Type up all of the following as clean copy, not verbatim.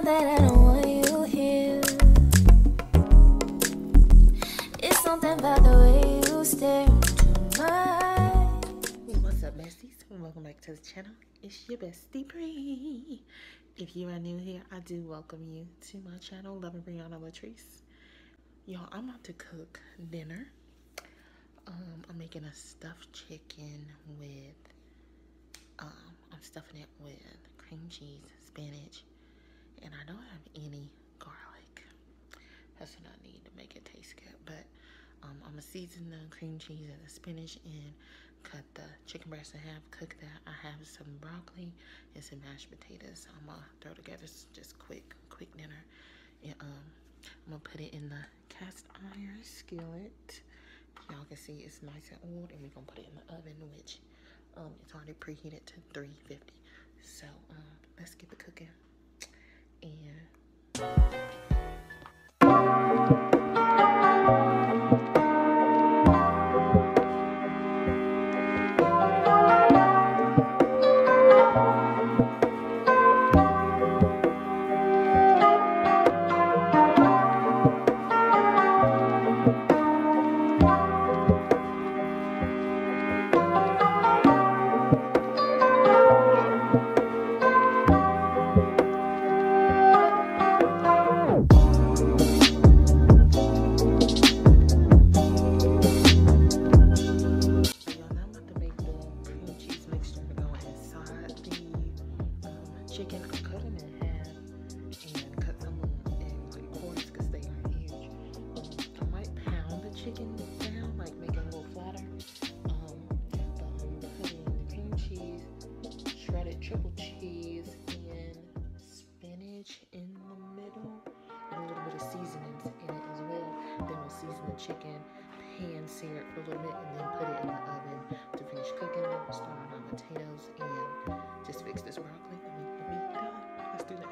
now that I don't want you here. It's something about the way you stare into my eyes. What's up, besties? Welcome back to the channel. It's your bestie Bree. If you are new here, I do welcome you to my channel, loving Brianna Latrice. Y'all, I'm about to cook dinner. I'm making a stuffed chicken with, I'm stuffing it with cream cheese, spinach, and I don't have any garlic. That's what I need to make it taste good. But I'm gonna season the cream cheese and the spinach and cut the chicken breast in half, cook that. I have some broccoli and some mashed potatoes. I'm gonna throw together just quick dinner. And I'm gonna put it in the cast iron skillet. Y'all can see it's nice and oiled, and we're gonna put it in the oven, which it's already preheated to 350. So let's get the cooking. And chicken, pan sear it for a little bit, and then put it in the oven to finish cooking. I'm gonna start on my potatoes and just fix this broccoli. Let's do that.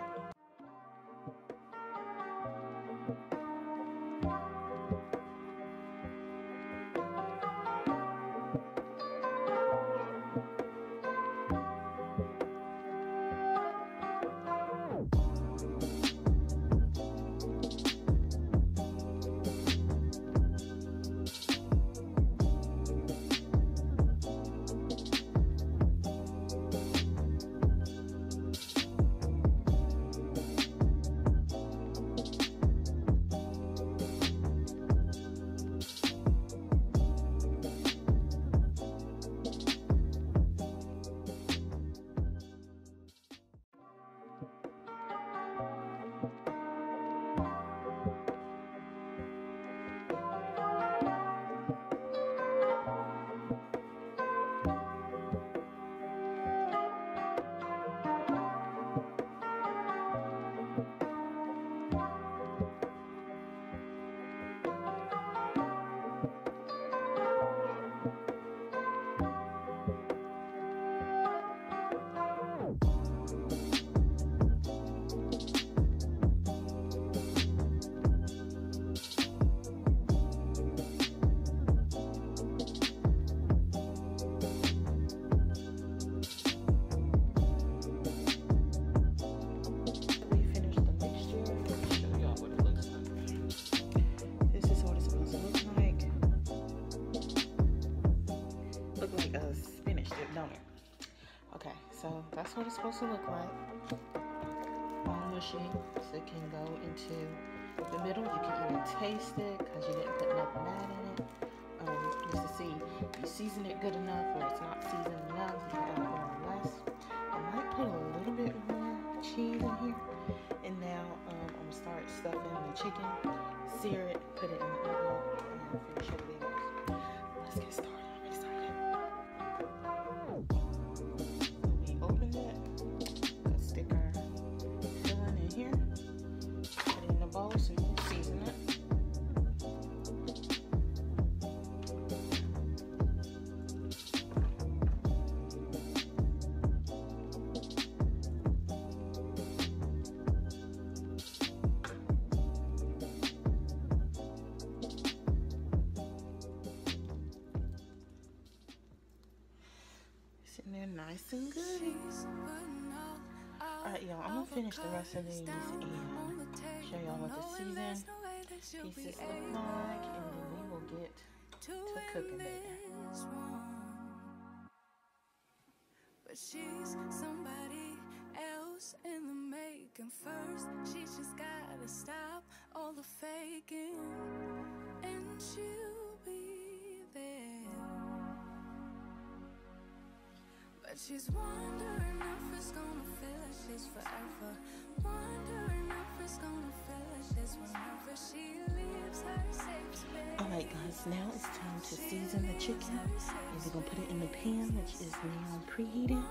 So that's what it's supposed to look like. Long mushy, so it can go into the middle. You can even taste it because you didn't put nothing bad in it. Just to see if you season it good enough or it's not seasoned enough. You can add more or less. I might put a little bit more cheese in here. And now I'm gonna start stuffing the chicken, sear it, put it in the oven, and finish it with it. Let's get started. Alright, y'all, I'm gonna finish the rest of these and show y'all what the season pieces look like, and then we will get to cooking later. But she's somebody else in the making. First, she just gotta stop all the faking, and she'll be there. But she's wondering if it's gonna feel like she's forever. Wondering if it's gonna feel like she's whenever she leaves her safe space. Alright guys, now it's time to season the chicken. And we're gonna put it in the pan, which is now preheated.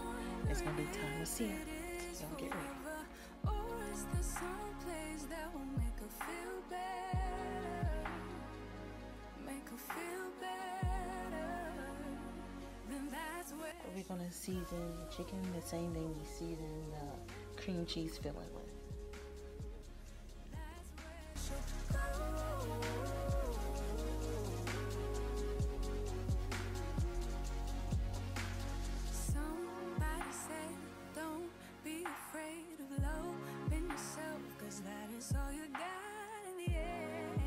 It's gonna be time to sear it. Y'all get ready. Or is there some place that will make her feel better? Make her feel better. We're gonna season the chicken the same thing we season the cream cheese filling with. Somebody said, don't be afraid of love in yourself, cause that is all you got in the end.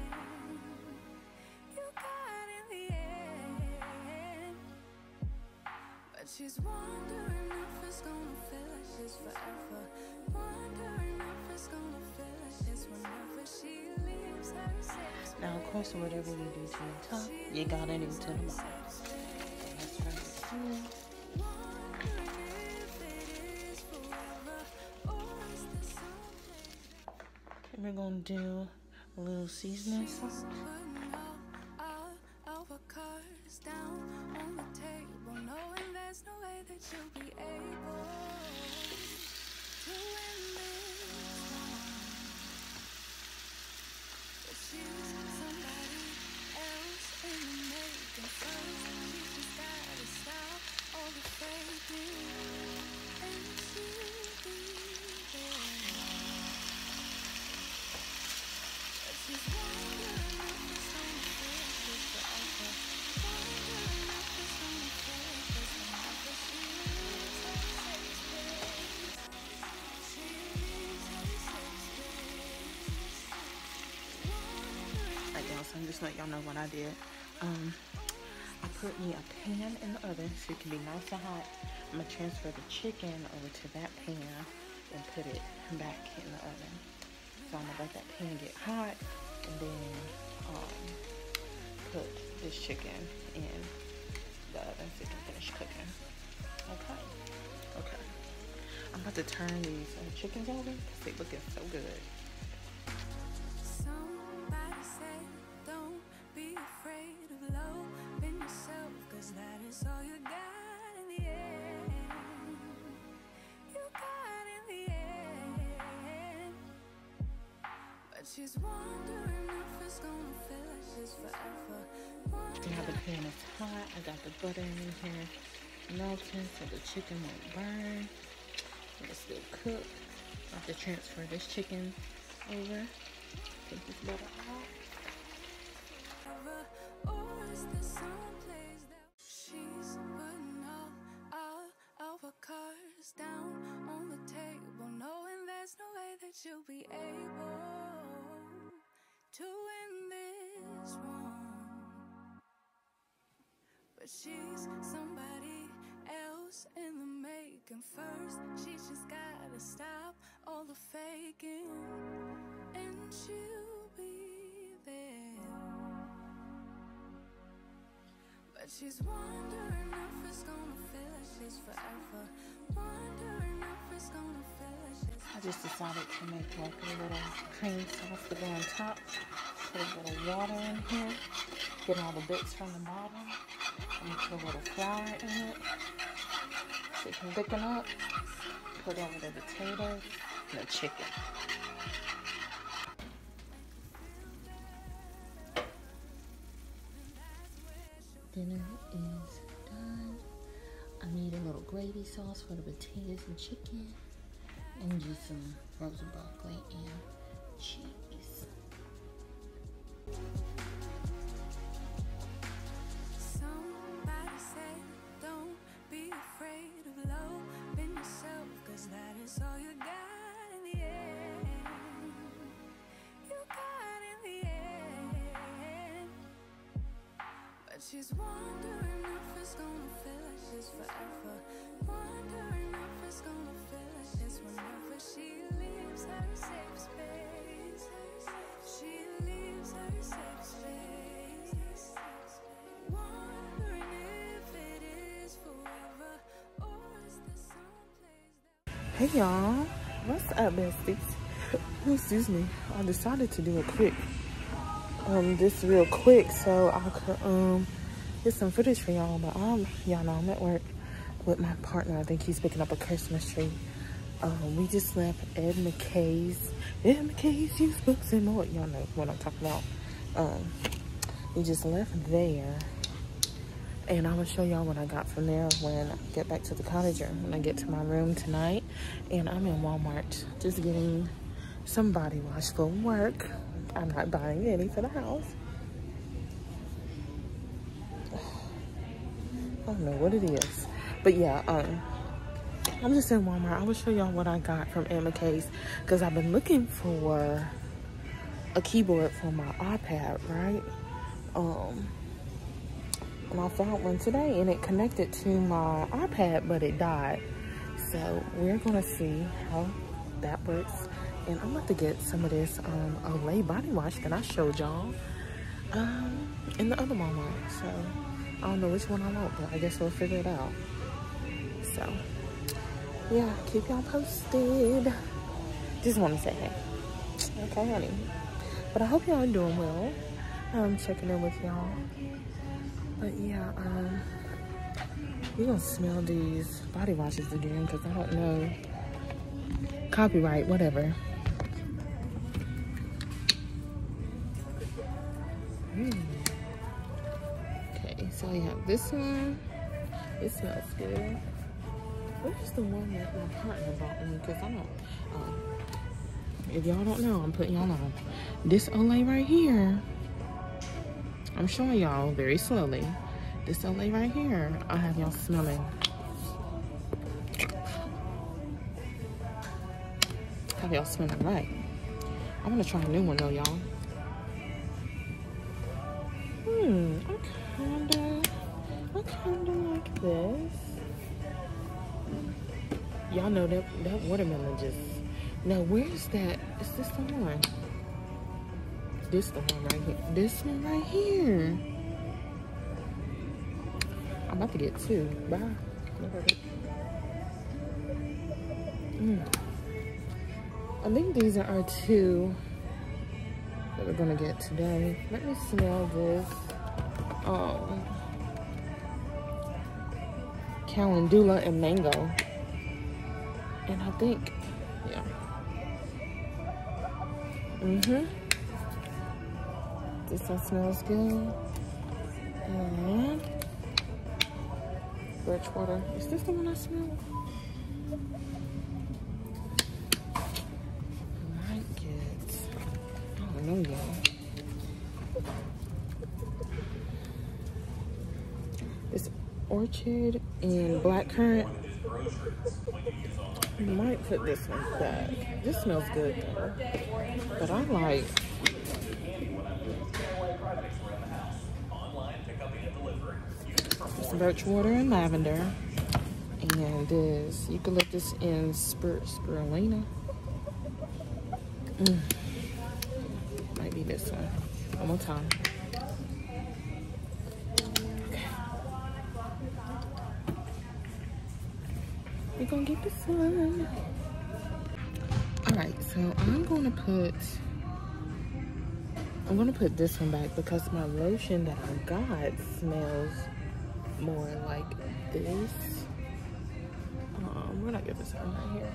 You got in the end. She's wondering if it's gonna feel like she's forever. Wondering if it's gonna feel like she's whenever she leaves her safe. Now, of course, whatever you do to the top, you gotta do to the bottom. That's right. And we're gonna do a little seasoning sauce. She'll be able to win this one. But she's somebody else in the making. First, she just gotta stop all the faking, and she'll be there. But she's wondering if it's gonna feel like she's forever. Wondering if it's gonna feel like she's whenever she. So I'm just letting y'all know what I did. I put me a pan in the oven so it can be nice and hot. I'm gonna transfer the chicken over to that pan and put it back in the oven. So I'm gonna let that pan get hot and then put this chicken in the oven so it can finish cooking. Okay, okay. I'm about to turn these chickens over because they're looking so good. She's wondering if it's gonna feel like she's forever. Now the pan is hot. I got the butter in here melting so the chicken won't burn. It'll still cook. I have to transfer this chicken over. Take this butter out. Or is there some place that she's putting all of her cards down on the table, knowing there's no way that she'll be able to win this one. But she's somebody else in the making. First, she just gotta stop all the faking, and she'll be there. But she's wondering if it's gonna feel like she's forever. Wondering if it's gonna feel like she's forever. I just decided to make like a little cream sauce to go on top. Put a little water in here. Get all the bits from the bottom. I'm gonna put a little flour in it so it can thicken up. Put over the potatoes and the chicken. Dinner is done. I made a little gravy sauce for the potatoes and chicken, and just some frozen broccoli and cheese. Somebody said, don't be afraid of love in yourself, cause that is all you got. She's wondering if it's gonna feel like this forever. Wondering if it's gonna feel like this whenever she leaves her safe space. She leaves her safe space. Wondering if it is forever, or is there someplace that... Hey y'all, what's up, besties? Excuse me, I decided to do a quick this real quick so I could get some footage for y'all, but y'all know I'm at work with my partner. I think he's picking up a Christmas tree. We just left Ed McKay's used books and more. Y'all know what I'm talking about. We just left there, and I'm gonna show y'all what I got from there when I get back to the cottage, or when I get to my room tonight. And I'm in Walmart just getting some body wash for work. I'm not buying any for the house. I don't know what it is. But yeah, I'm just in Walmart. I will show y'all what I got from Ed McKay's, because I've been looking for a keyboard for my iPad, right? And I found one today, and it connected to my iPad, but it died. So we're gonna see how that works. And I'm about to get some of this Olay body wash that I showed y'all in the other Walmart. So I don't know which one I want, but I guess we'll figure it out. So yeah, keep y'all posted. Just want to say hey. Okay, honey. But I hope y'all are doing well. I'm checking in with y'all. But yeah, we're going to smell these body washes again, because I don't know. Copyright, whatever. Okay, so we have this one. It smells good. Where's the one that my partner bought me? Because I don't, if y'all don't know, I'm putting y'all on. This Olay right here, I'm showing y'all very slowly. This Olay right here, I have y'all smelling. Have y'all smelling right. I'm gonna try a new one though, y'all. I kinda like this. Y'all know that watermelon just... Now, where's that? Is this the one? This the one right here. This one right here. I'm about to get two. Bye. I think these are our two that we're gonna get today. Let me smell this calendula and mango. And I think, yeah. This one smells good. And Birchwater. Is this the one I smell? It's orchid and blackcurrant. I might put this one back. This smells good though. But I like... It's birchwater and lavender. And this eucalyptus and spirulina. Might be this one. One more time. Okay. We're gonna get this one. Alright, so I'm gonna put this one back, because my lotion that I got smells more like this. Where'd I get this one? Right here.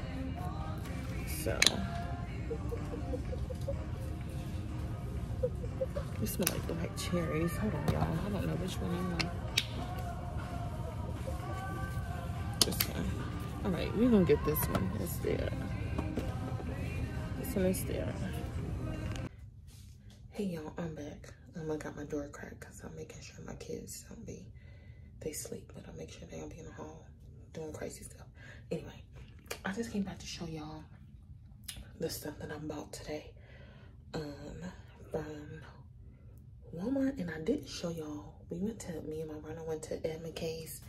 So they smell like black cherries. Hold on, y'all. I don't know which one I want. This one. All right, we're gonna get this one. It's there. This one is there. Hey, y'all. I'm back. I got my door cracked because I'm making sure my kids don't be... They sleep, but I make sure they don't be in the hall doing crazy stuff. Anyway, I just came back to show y'all the stuff that I bought today. From Walmart, and I didn't show y'all. We went to, me and my brother went to Ed McKay's.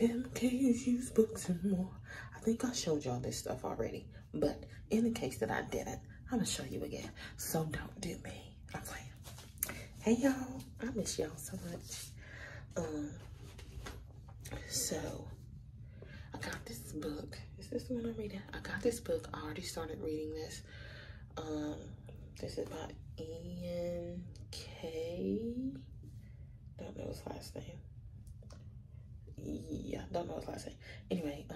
MK's used books and more. I think I showed y'all this stuff already, but in the case that I didn't, I'm gonna show you again. So don't do me. I'm playing. Hey y'all, I miss y'all so much. So I got this book. Is this the one I'm reading? I got this book. I already started reading this. This is by Ian K. Don't know his last name. Yeah, don't know his last name. Anyway,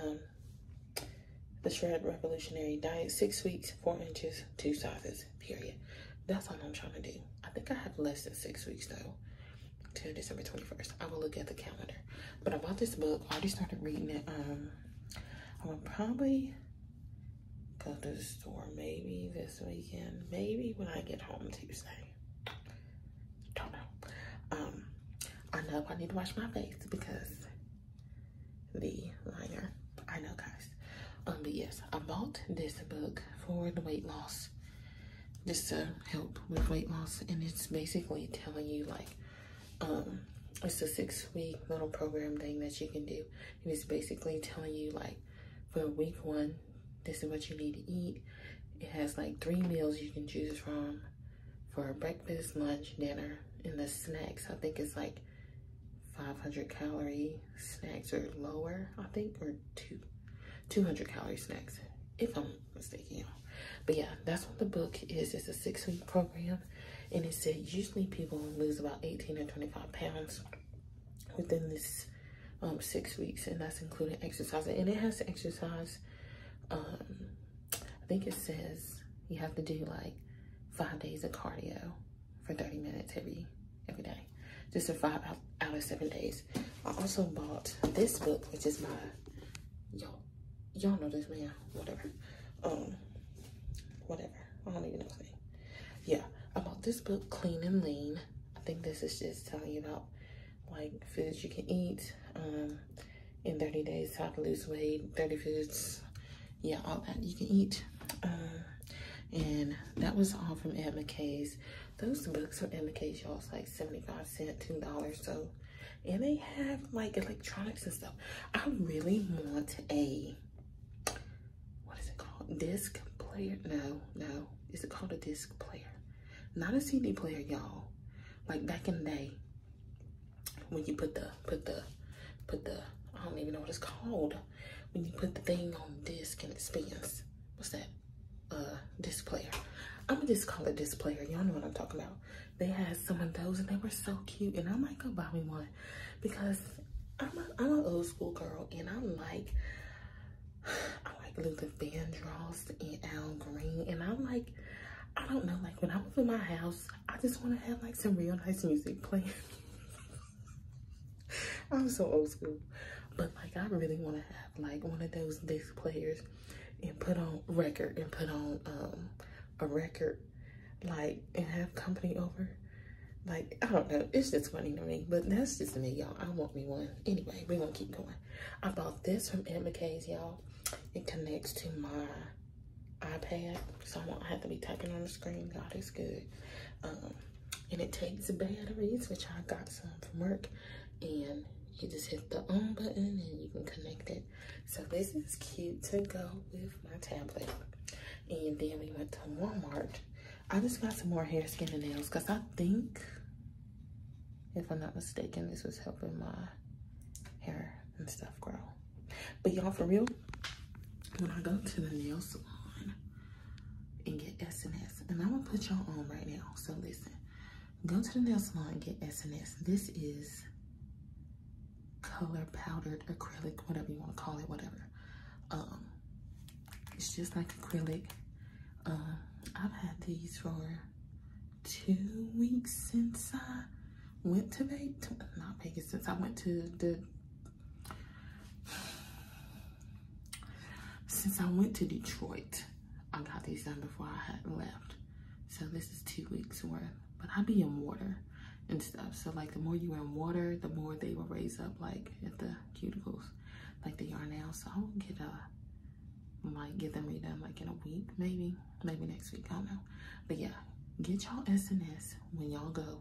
The Shred Revolutionary Diet, 6 weeks, 4 inches, 2 sizes, period. That's all I'm trying to do. I think I have less than 6 weeks though, till December 21st. I will look at the calendar. But I bought this book, I already started reading it. I will probably go to the store maybe this weekend, maybe when I get home Tuesday. Don't know. I know I need to wash my face because the liner, I know guys. But yes, I bought this book for the weight loss, just to help with weight loss, and it's basically telling you like, it's a 6-week little program thing that you can do, and it's basically telling you like, for week 1, this is what you need to eat. It has like 3 meals you can choose from, for breakfast, lunch, dinner, and the snacks. I think it's like 500 calorie snacks or lower, I think, or 200 calorie snacks, if I'm mistaken. But yeah, that's what the book is. It's a 6-week program, and it said usually people lose about 18 or 25 pounds within this 6 weeks, and that's including exercise. And it has to exercise, I think it says you have to do like 5 days of cardio for 30 minutes every day, just for 5 out of 7 days. I also bought this book, which is my, y'all know this man, whatever, whatever, I don't even know his name. Yeah, I bought this book, Clean and Lean. I think this is just telling you about like foods you can eat in 30 days, how to lose weight, 30 foods, yeah, all that you can eat. And that was all from Ed McKay's. Those books from Ed McKay's, y'all, is like 75 cents, $2, so, and they have like electronics and stuff. I really want a, disc player. No, is it called a disc player? Not a CD player, y'all. Like back in the day when you put the I don't even know what it's called, when you put the thing on disc and it spins. What's that? Disc player. I'm gonna just call it disc player. Y'all know what I'm talking about. They had some of those and they were so cute, and I might go buy me one because I'm an old school girl, and I like Luther Vandross and Al Green, and I don't know, like when I was in my house, I just want to have like some real nice music playing. I'm so old school, but like I really want to have like one of those disc players and put on record and put on a record, like, and have company over. Like, I don't know, it's just funny to me, but that's just me, y'all. I want me one. Anyway, we're gonna keep going. I bought this from Ed McKay's, y'all. It connects to my iPad, so I won't have to be typing on the screen. God, it's good. And it takes batteries, which I got some from work, and you just hit the on button and you can connect it. So this is cute to go with my tablet. And then we went to Walmart. I just got some more hair, skin, and nails, because I think, if I'm not mistaken, this was helping my hair and stuff grow. But y'all, for real, when I go to the nail salon and get S&S, and I'm going to put y'all on right now, so listen. Go to the nail salon and get S&S. This is color powdered acrylic, whatever you want to call it, whatever. It's just like acrylic. I've had these for 2 weeks since I went to Vegas, not Vegas, since I went to the, since I went to Detroit. I got these done before I had left. So this is 2 weeks worth, but I be in water and stuff. So like the more you in water, the more they will raise up like at the cuticles, like they are now. So I will get a, might get them redone like in a week, maybe next week, I don't know. But yeah, get y'all S&S when y'all go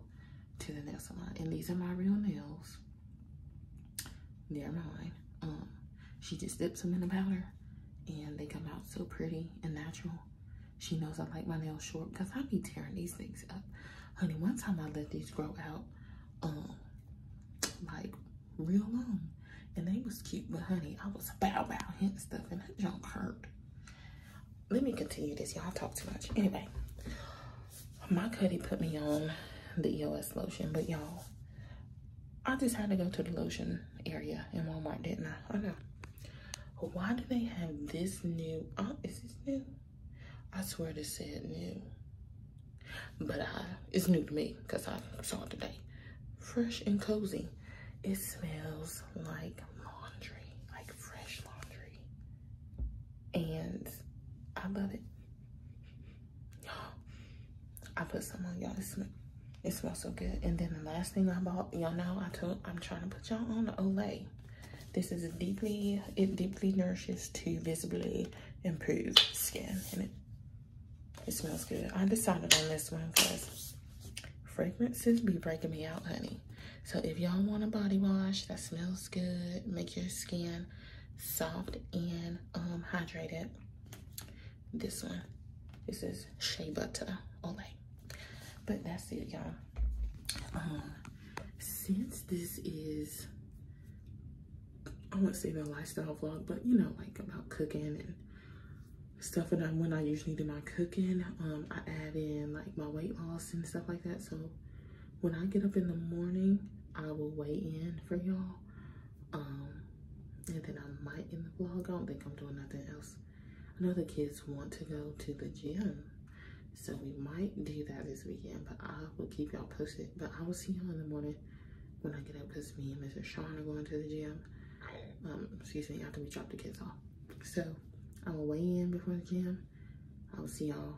to the nail salon, and these are my real nails. They're mine. She just dips them in the powder and they come out so pretty and natural. She knows I like my nails short because I be tearing these things up. Honey, one time I let these grow out like real long, and they was cute, but honey, I was bow hitting stuff and that junk hurt. Let me continue this, y'all. I talk too much. Anyway, my cutie put me on the EOS lotion, but y'all, I just had to go to the lotion area in Walmart, didn't I? I know. Why do they have this new? Is this new? I swear this said new, but it's new to me because I saw it today. Fresh and Cozy. It smells like laundry, like fresh laundry, and I love it. I put some on, y'all. It smells so good. And then the last thing I bought, y'all know, I'm trying to put y'all on the Olay. This is it deeply nourishes to visibly improve skin, and it smells good. I decided on this one because fragrances be breaking me out, honey. So if y'all want a body wash that smells good, make your skin soft and hydrated, this one. This is Shea Butter Olay. But that's it, y'all. Since this is, I wouldn't say the lifestyle vlog, but you know, like about cooking and stuff, and when I usually do my cooking, I add in like my weight loss and stuff like that. So when I get up in the morning, I will weigh in for y'all, and then I might end the vlog. I don't think I'm doing nothing else. I know the kids want to go to the gym, so we might do that this weekend, but I will keep y'all posted. But I will see y'all in the morning when I get up, because me and Mr. Sean are going to the gym. Excuse me, after we drop the kids off. So I will weigh in before the gym. I will see y'all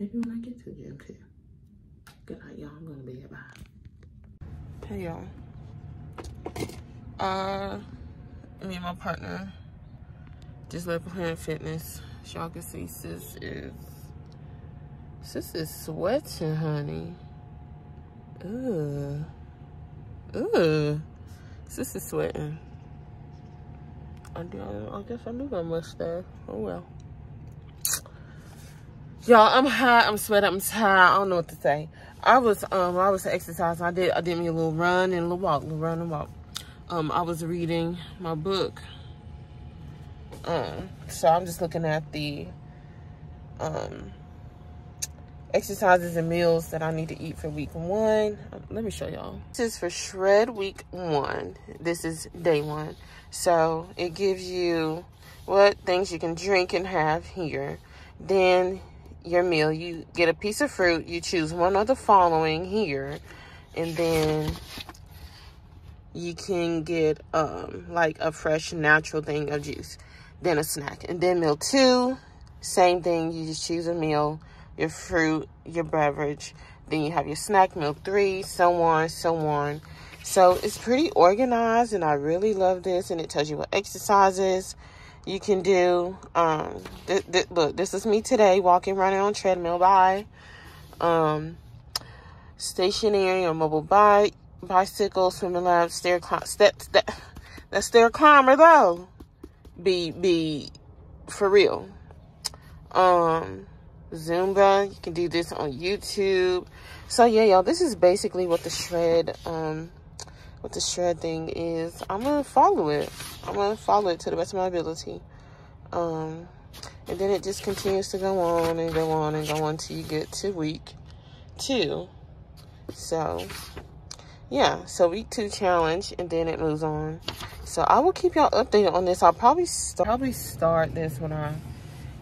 maybe when I get to the gym too. Good night, y'all. I'm gonna be here. Bye. Hey y'all. Me and my partner just left Planet Fitness. As y'all can see, sis is sweating, honey. Ugh. Sis is sweating. I guess I knew that mustache. Oh well. Y'all, I'm hot, I'm sweating, I'm tired. I don't know what to say. I was exercising. I did me a little run and a little walk, I was reading my book. So I'm just looking at the exercises and meals that I need to eat for week 1. Let me show y'all. This is for shred week 1. This is day 1. So it gives you what things you can drink and have here. Then your meal, you get a piece of fruit, you choose one of the following here, and then you can get like a fresh natural thing of juice, then a snack. And then meal 2, same thing, you just choose a meal, your fruit, your beverage, then you have your snack, meal 3, so on. So it's pretty organized, and I really love this, and it tells you what exercises you can do. Look, this is me today, walking, running on treadmill, by stationary or mobile bike, bicycle, swimming lab, stair climber though. Be for real. Zumba, you can do this on YouTube. So yeah, y'all, this is basically what the shred thing is. I'm gonna follow it to the best of my ability, and then it just continues to go on till you get to week 2. So yeah, so week 2 challenge, and then it moves on. So I will keep y'all updated on this. I'll probably start this when I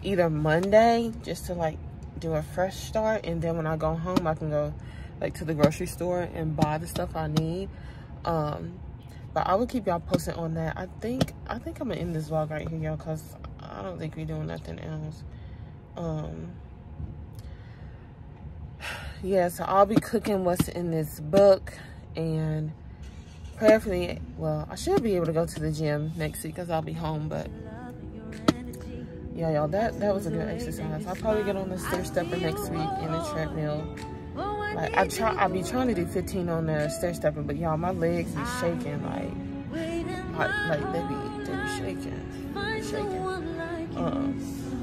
either Monday, just to like do a fresh start, and then when I go home, I can go like to the grocery store and buy the stuff I need. But I will keep y'all posted on that. I think I'm gonna end this vlog right here, y'all, because I don't think we're doing nothing else. Yeah, so I'll be cooking what's in this book, and prayerfully, well, I should be able to go to the gym next week because I'll be home. But yeah, y'all, that was a good exercise. I'll probably get on the stair stepper next week and the treadmill. Like I be trying to do 15 on the stair stepping, but y'all, my legs be shaking. Like they be shaking,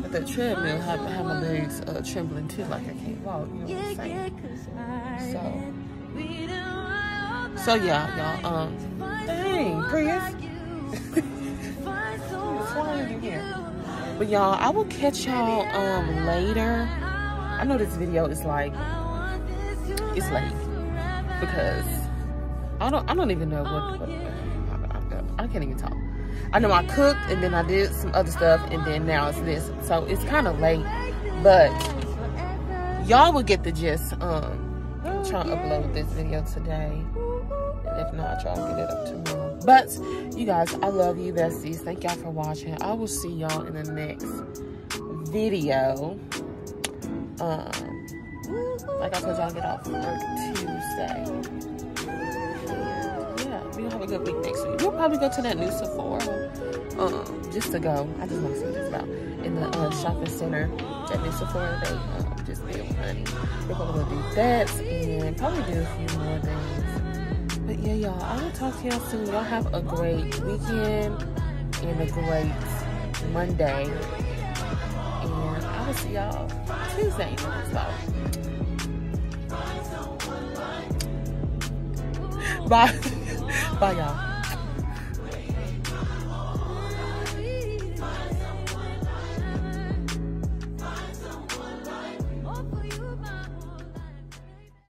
But the treadmill have my legs trembling too, like I can't walk. You know what I'm saying? So yeah, y'all. Dang, Prius. But y'all, I will catch y'all later. I know this video is like, it's late because I don't even know what I can't even talk. I know I cooked and then I did some other stuff and then now it's this, so it's kind of late, but y'all will get the gist. I'm trying to upload this video today, and if not, y'all get it up tomorrow. But you guys, I love you besties. Thank y'all for watching. I will see y'all in the next video. Like I told y'all, get off work Tuesday. Yeah, we'll have a good week next week. We'll probably go to that new Sephora just to go. I just want to see what it's about. In the shopping center, that new Sephora, they just build money. We're probably going to do that and probably do a few more things. But yeah, y'all, I will talk to y'all soon. Y'all have a great weekend and a great Monday. And I will see y'all Tuesday. So, bye. Bye, y'all.